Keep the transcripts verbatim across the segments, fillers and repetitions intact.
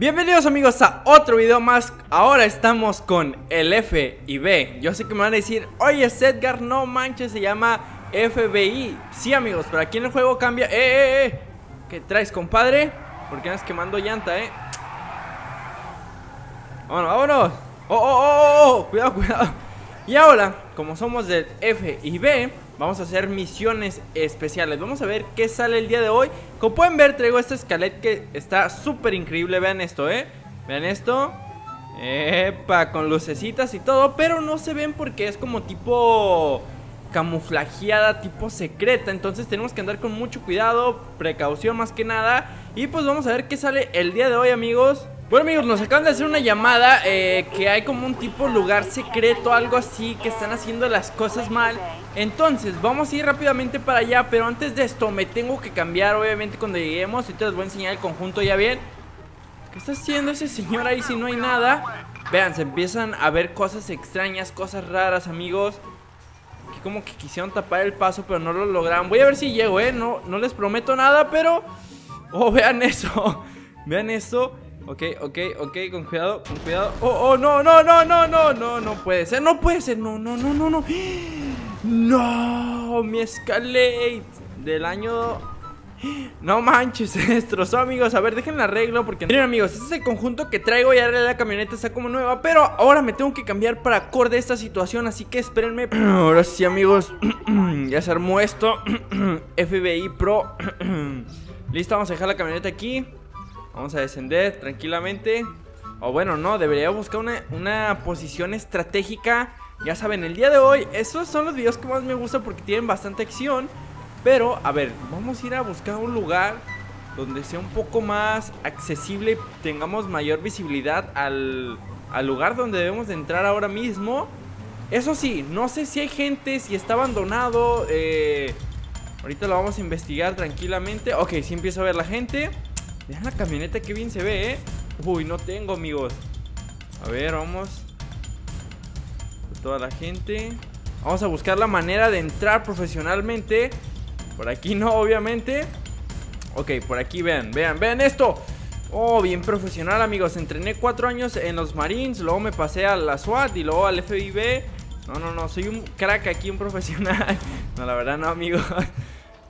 Bienvenidos amigos a otro video más. Ahora estamos con el F B I. Yo sé que me van a decir, oye Edgar, no manches, se llama F B I. Sí amigos, pero aquí en el juego cambia. ¡Eh, eh, eh! ¿Qué traes, compadre? ¿Por qué andas quemando llanta, eh? Bueno, vámonos. ¡Oh, oh, oh, oh! Cuidado, cuidado. Y ahora, como somos del F B I, vamos a hacer misiones especiales. Vamos a ver qué sale el día de hoy. Como pueden ver, traigo esta escaleta que está súper increíble. Vean esto, eh. Vean esto. Epa, con lucecitas y todo. Pero no se ven porque es como tipo camuflajeada, tipo secreta. Entonces tenemos que andar con mucho cuidado, precaución más que nada. Y pues vamos a ver qué sale el día de hoy, amigos. Bueno amigos, nos acaban de hacer una llamada eh, que hay como un tipo lugar secreto, algo así, que están haciendo las cosas mal. Entonces vamos a ir rápidamente para allá, pero antes de esto me tengo que cambiar obviamente cuando lleguemos. Y te les voy a enseñar el conjunto ya bien. ¿Qué está haciendo ese señor ahí si no hay nada? Vean, se empiezan a ver cosas extrañas, cosas raras amigos. Que como que quisieron tapar el paso pero no lo lograron. Voy a ver si llego, eh, no, no les prometo nada, pero... Oh, vean eso. Vean eso. Ok, ok, ok, con cuidado, con cuidado. Oh, oh, no, no, no, no, no, no, no puede ser, no puede ser, no, no, no, no, no. No, mi Escalade del año... No manches, se destrozó amigos. A ver, déjenla arreglo porque... Miren amigos, este es el conjunto que traigo y ahora la camioneta está como nueva. Pero ahora me tengo que cambiar para acorde a esta situación, así que espérenme. Ahora sí amigos, ya se armó esto. F B I Pro. Listo, vamos a dejar la camioneta aquí. Vamos a descender tranquilamente. O bueno, no, debería buscar una, una posición estratégica. Ya saben, el día de hoy, esos son los videos que más me gustan porque tienen bastante acción. Pero, a ver, vamos a ir a buscar un lugar donde sea un poco más accesible y tengamos mayor visibilidad al, al lugar donde debemos de entrar ahora mismo. Eso sí, no sé si hay gente, si está abandonado. eh, Ahorita lo vamos a investigar tranquilamente. Ok, sí empiezo a ver la gente. Vean la camioneta, que bien se ve, eh. Uy, no tengo, amigos. A ver, vamos. Toda la gente. Vamos a buscar la manera de entrar profesionalmente. Por aquí no, obviamente. Ok, por aquí, vean, vean, vean esto. Oh, bien profesional, amigos. Entrené cuatro años en los Marines. Luego me pasé a la SWAT y luego al F B I. No, no, no, soy un crack aquí, un profesional. No, la verdad no, amigos.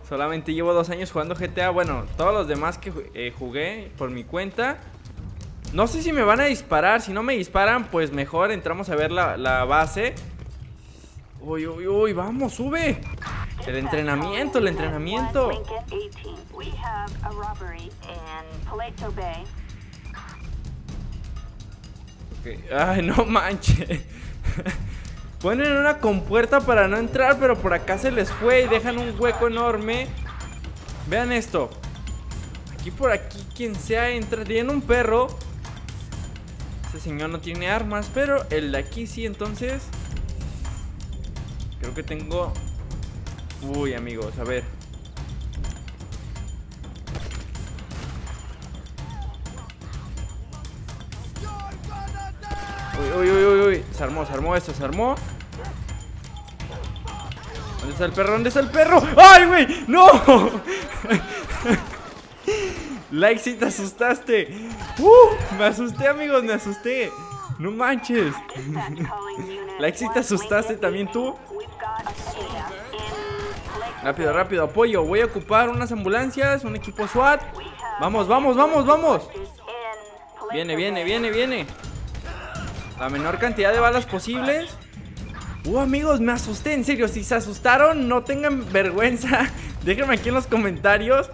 Solamente llevo dos años jugando G T A. Bueno, todos los demás que eh, jugué por mi cuenta. No sé si me van a disparar. Si no me disparan, pues mejor entramos a ver la, la base. Uy, uy, uy, vamos, sube. El entrenamiento, el entrenamiento. Okay. Ay, no manches. Ponen una compuerta para no entrar, pero por acá se les fue y dejan un hueco enorme. Vean esto. Aquí por aquí quien sea entra. Tiene un perro. Ese señor no tiene armas, pero el de aquí sí, entonces. Creo que tengo... Uy, amigos, a ver. Uy, uy, uy, uy, se armó, se armó esto, se armó. ¿Dónde está el perro? ¿Dónde está el perro? ¡Ay, güey! ¡No! Like si te asustaste. uh, Me asusté, amigos, me asusté. No manches. Like si te asustaste también tú. Rápido, rápido, apoyo. Voy a ocupar unas ambulancias, un equipo SWAT. Vamos, vamos, vamos, vamos. Viene, viene, viene, viene. La menor cantidad de balas posibles. Uh, amigos, me asusté, en serio. Si se asustaron, no tengan vergüenza. Déjenme aquí en los comentarios.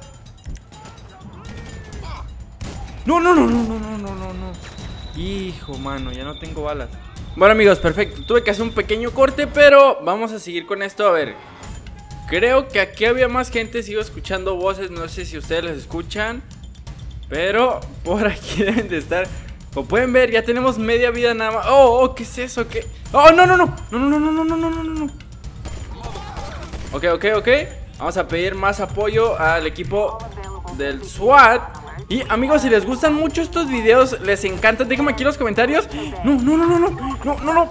No, no, no, no, no, no, no, no. Hijo, mano, ya no tengo balas. Bueno, amigos, perfecto. Tuve que hacer un pequeño corte, pero vamos a seguir con esto. A ver, creo que aquí había más gente. Sigo escuchando voces, no sé si ustedes las escuchan, pero por aquí deben de estar. Como pueden ver, ya tenemos media vida nada más. Oh, oh, ¿qué es eso? ¿Qué? Oh, no, no, no. No, no, no, no, no, no, no, no. Ok, ok, ok. Vamos a pedir más apoyo al equipo del SWAT. Y amigos, si les gustan mucho estos videos, les encantan, déjame aquí en los comentarios. No, no, no, no, no, no, no, no.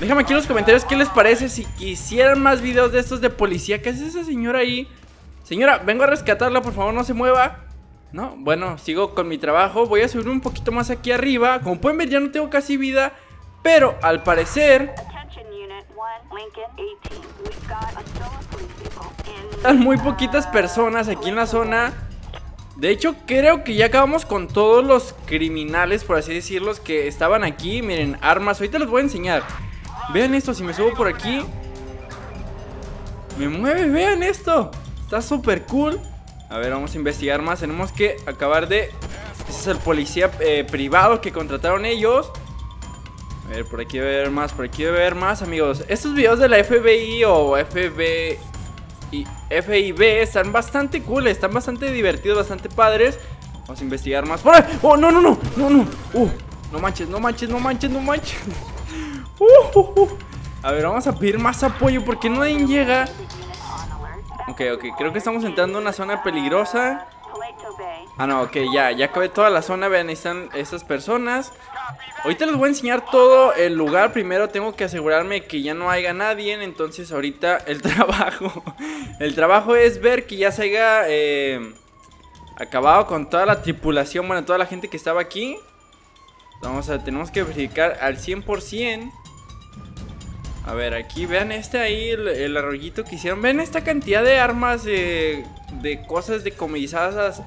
Déjame aquí en los comentarios qué les parece si quisieran más videos de estos de policía. ¿Qué es esa señora ahí? Señora, vengo a rescatarla, por favor, no se mueva. No, bueno, sigo con mi trabajo. Voy a subir un poquito más aquí arriba. Como pueden ver, ya no tengo casi vida. Pero al parecer están muy poquitas personas aquí en la zona. De hecho, creo que ya acabamos con todos los criminales, por así decirlos, que estaban aquí. Miren, armas, ahorita les voy a enseñar. Vean esto, si me subo por aquí me mueve, vean esto. Está súper cool. A ver, vamos a investigar más, tenemos que acabar de... Ese es el policía eh, privado que contrataron ellos. A ver, por aquí debe haber más, por aquí debe haber más, amigos. Estos videos de la F B I o F B I, F I B están bastante cool, están bastante divertidos, bastante padres. Vamos a investigar más. ¡Oh, no, no, no! ¡No, no! ¡Uh! No manches, no manches, no manches, no manches. Uh, uh, uh. A ver, vamos a pedir más apoyo porque nadie llega. Ok, ok, creo que estamos entrando a una zona peligrosa. Ah, no, ok, ya, ya acabé toda la zona. Vean, ahí están estas personas. Ahorita les voy a enseñar todo el lugar. Primero tengo que asegurarme que ya no haya nadie. Entonces ahorita el trabajo El trabajo es ver que ya se haya eh, acabado con toda la tripulación. Bueno, toda la gente que estaba aquí. Vamos a, tenemos que verificar al cien por ciento. A ver, aquí vean este ahí, el, el arroyito que hicieron. Vean esta cantidad de armas, eh, de cosas decomisadas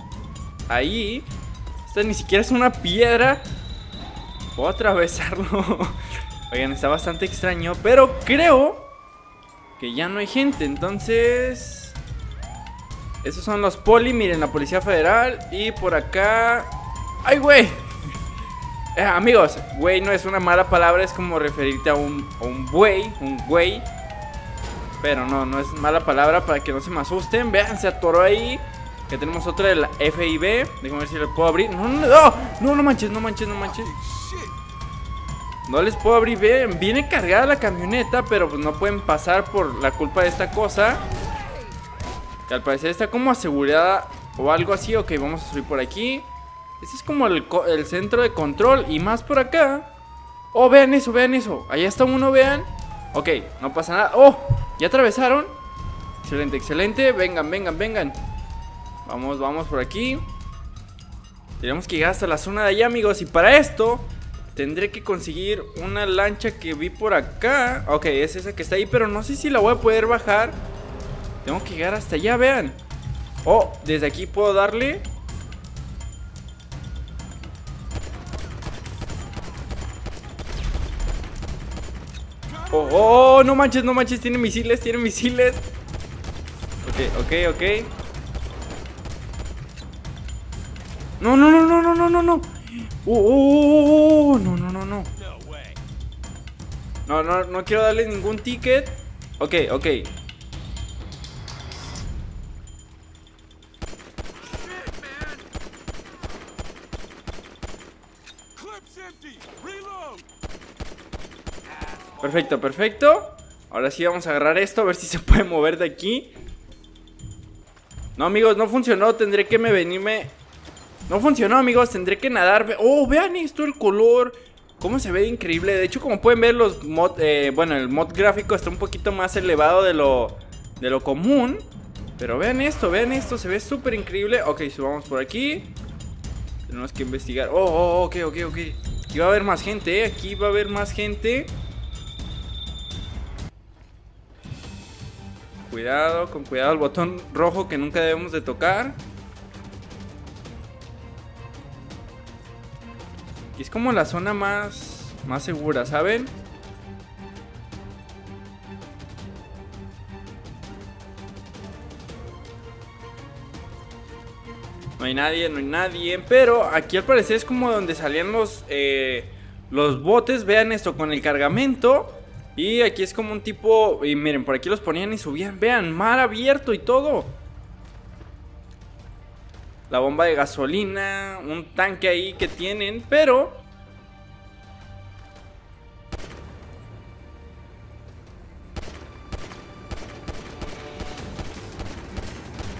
ahí. Esta ni siquiera es una piedra. Puedo atravesarlo. Oigan, está bastante extraño, pero creo que ya no hay gente. Entonces, esos son los poli, miren, la Policía Federal. Y por acá... ¡Ay, güey! Eh, amigos, güey no es una mala palabra, es como referirte a un güey, un güey. Pero no, no es mala palabra para que no se me asusten. Vean, se atoró ahí. Que tenemos otra de la F I B. Déjenme ver si le puedo abrir. No, no, no, no, no manches, no manches, no manches. No les puedo abrir. Vean, viene cargada la camioneta, pero pues no pueden pasar por la culpa de esta cosa. Que al parecer está como asegurada o algo así. Ok, vamos a subir por aquí. Este es como el, el centro de control. Y más por acá. Oh, vean eso, vean eso. Allá está uno, vean. Ok, no pasa nada. Oh, ya atravesaron. Excelente, excelente. Vengan, vengan, vengan. Vamos, vamos por aquí. Tenemos que llegar hasta la zona de allá, amigos. Y para esto tendré que conseguir una lancha que vi por acá. Ok, es esa que está ahí, pero no sé si la voy a poder bajar. Tengo que llegar hasta allá, vean. Oh, desde aquí puedo darle. Oh, oh, no manches, no manches, tiene misiles, tiene misiles. Ok, ok, ok. No, no, no, no, no, no, no, no. Oh, oh, oh, oh, no, no, no, no. No, no, no quiero darle ningún ticket. Ok, ok. Perfecto, perfecto. Ahora sí vamos a agarrar esto, a ver si se puede mover de aquí. No, amigos, no funcionó, tendré que me venirme. No funcionó, amigos, tendré que nadar. Oh, vean esto, el color. Cómo se ve increíble. De hecho, como pueden ver, los mod, eh, bueno, el mod gráfico está un poquito más elevado de lo, de lo común. Pero vean esto, vean esto, se ve súper increíble. Ok, subamos por aquí. Tenemos que investigar. Oh, oh, ok, ok, ok. Aquí va a haber más gente, eh. Aquí va a haber más gente. Cuidado, con cuidado, el botón rojo que nunca debemos de tocar. Aquí es como la zona más, más segura, ¿saben? No hay nadie, no hay nadie. Pero aquí al parecer es como donde salían los, eh, los botes. Vean esto, con el cargamento. Y aquí es como un tipo... Y miren, por aquí los ponían y subían. Vean, mar abierto y todo. La bomba de gasolina. Un tanque ahí que tienen. Pero...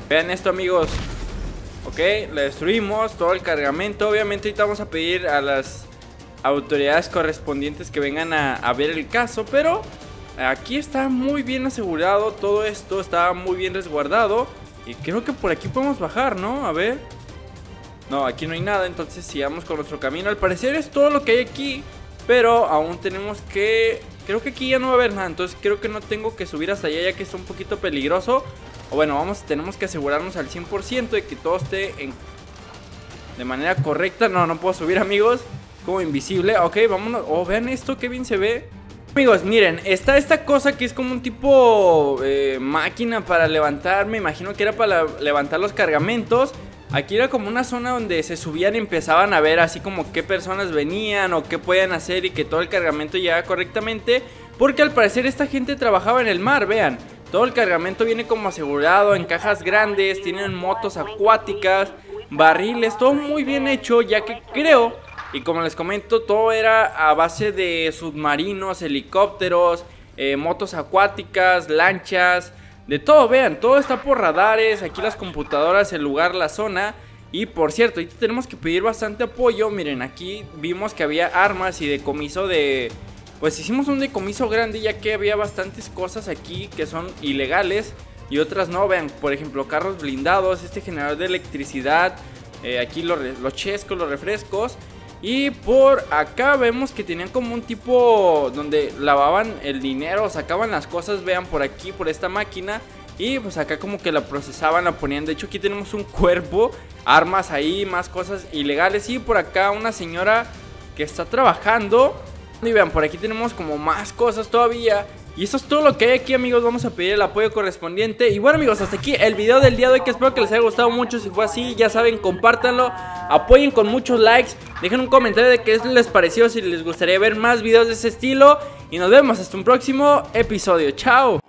Vean esto, amigos. Ok, la destruimos. Todo el cargamento. Obviamente ahorita vamos a pedir a las... autoridades correspondientes que vengan a, a ver el caso, pero aquí está muy bien asegurado todo esto, está muy bien resguardado. Y creo que por aquí podemos bajar, ¿no? A ver. No, aquí no hay nada, entonces sigamos con nuestro camino. Al parecer es todo lo que hay aquí, pero aún tenemos que... Creo que aquí ya no va a haber nada, entonces creo que no tengo que subir hasta allá, ya que está un poquito peligroso. O bueno, vamos, tenemos que asegurarnos al cien por ciento de que todo esté en... de manera correcta. No, no puedo subir, amigos, como invisible. Ok, vámonos. Oh, vean esto, qué bien se ve. Amigos, miren, está esta cosa que es como un tipo eh, máquina para levantar. Me imagino que era para levantar los cargamentos. Aquí era como una zona donde se subían y empezaban a ver así como qué personas venían o qué podían hacer y que todo el cargamento llegara correctamente. Porque al parecer esta gente trabajaba en el mar, vean. Todo el cargamento viene como asegurado en cajas grandes, tienen motos acuáticas, barriles, todo muy bien hecho, ya que creo... Y como les comento, todo era a base de submarinos, helicópteros, eh, motos acuáticas, lanchas, de todo, vean, todo está por radares, aquí las computadoras, el lugar, la zona. Y por cierto, ahorita tenemos que pedir bastante apoyo, miren, aquí vimos que había armas y decomiso de... Pues hicimos un decomiso grande ya que había bastantes cosas aquí que son ilegales y otras no, vean, por ejemplo, carros blindados, este generador de electricidad, eh, aquí los, los chescos, los refrescos. Y por acá vemos que tenían como un tipo donde lavaban el dinero, sacaban las cosas, vean, por aquí, por esta máquina. Y pues acá como que la procesaban, la ponían. De hecho aquí tenemos un cuerpo, armas ahí, más cosas ilegales. Y por acá una señora que está trabajando. Y vean, por aquí tenemos como más cosas todavía. Y eso es todo lo que hay aquí, amigos. Vamos a pedir el apoyo correspondiente. Y bueno, amigos, hasta aquí el video del día de hoy, que espero que les haya gustado mucho. Si fue así, ya saben, compártanlo, apoyen con muchos likes, dejen un comentario de qué les pareció, si les gustaría ver más videos de ese estilo. Y nos vemos hasta un próximo episodio. Chao.